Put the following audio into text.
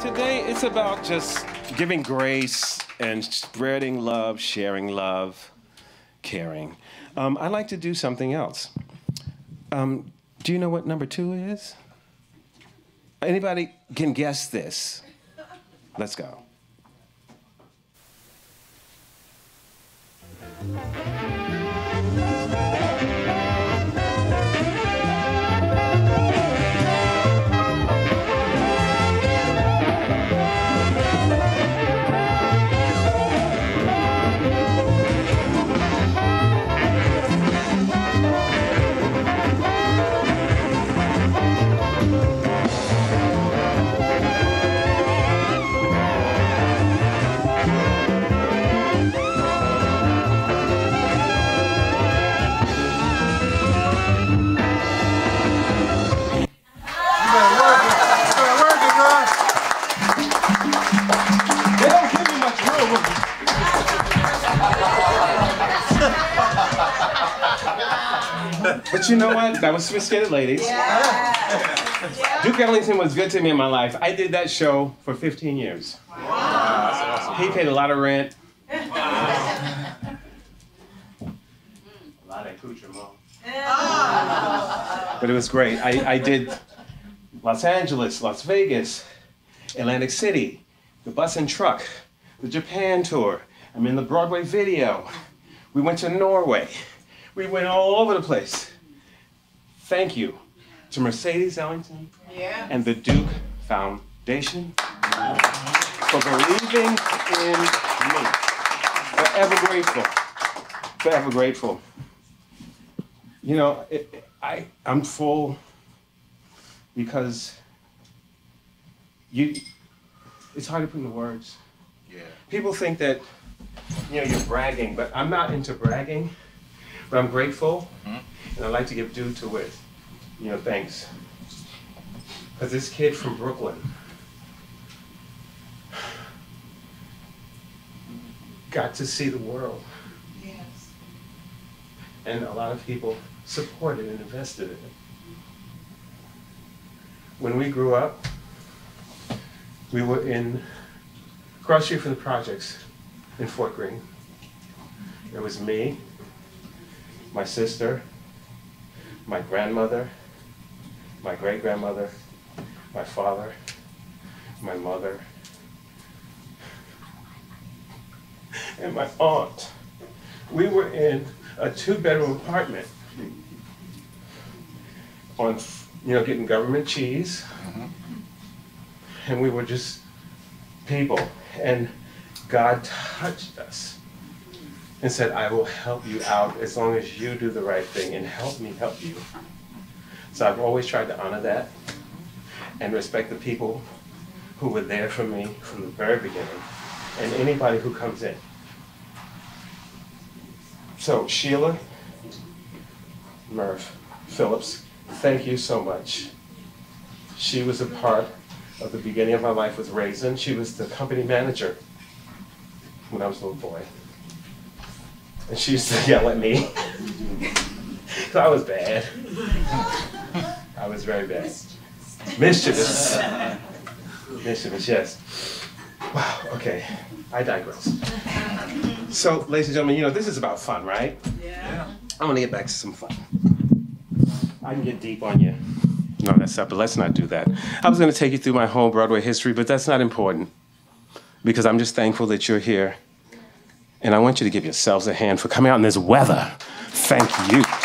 today it's about just giving grace and spreading love, sharing love, caring. I like to do something else. Do you know what number 2 is? Anybody can guess this? Let's go. But you know what? That was Sophisticated Ladies. Yeah. Yeah. Duke Ellington was good to me in my life. I did that show for 15 years. Wow. He paid a lot of rent. Wow. A lot of accoutrement. Oh. But it was great. I did Los Angeles, Las Vegas, Atlantic City, the bus and truck, the Japan tour. I'm in the Broadway video. We went to Norway. We went all over the place. Thank you to Mercedes Ellington and the Duke Foundation for believing in me. Forever grateful. Forever grateful. You know, I'm full because it's hard to put into words. Yeah. People think that, you know, you're bragging, but I'm not into bragging. But I'm grateful, and I'd like to give due to it, you know, thanks. Because this kid from Brooklyn got to see the world. Yes. And a lot of people supported and invested in it. When we grew up, we were in Cross Street from the projects in Fort Greene. It was me, my sister, my grandmother, my great-grandmother, my father, my mother, and my aunt. We were in a 2-bedroom apartment on, you know, getting government cheese, and we were just people, and God touched us and said, I will help you out as long as you do the right thing and help me help you. So I've always tried to honor that and respect the people who were there for me from the very beginning and anybody who comes in. So Sheila Murph Phillips, thank you so much. She was a part of the beginning of my life with Raisin. She was the company manager when I was a little boy. And she used to yell at me. So I was bad. I was very bad. Mischievous. Mischievous, yes. Wow, okay. I digress. So, ladies and gentlemen, you know, this is about fun, right? Yeah. I want to get back to some fun. I can get deep on you. No, that's not, but let's not do that. I was going to take you through my whole Broadway history, but that's not important because I'm just thankful that you're here. And I want you to give yourselves a hand for coming out in this weather. Thank you.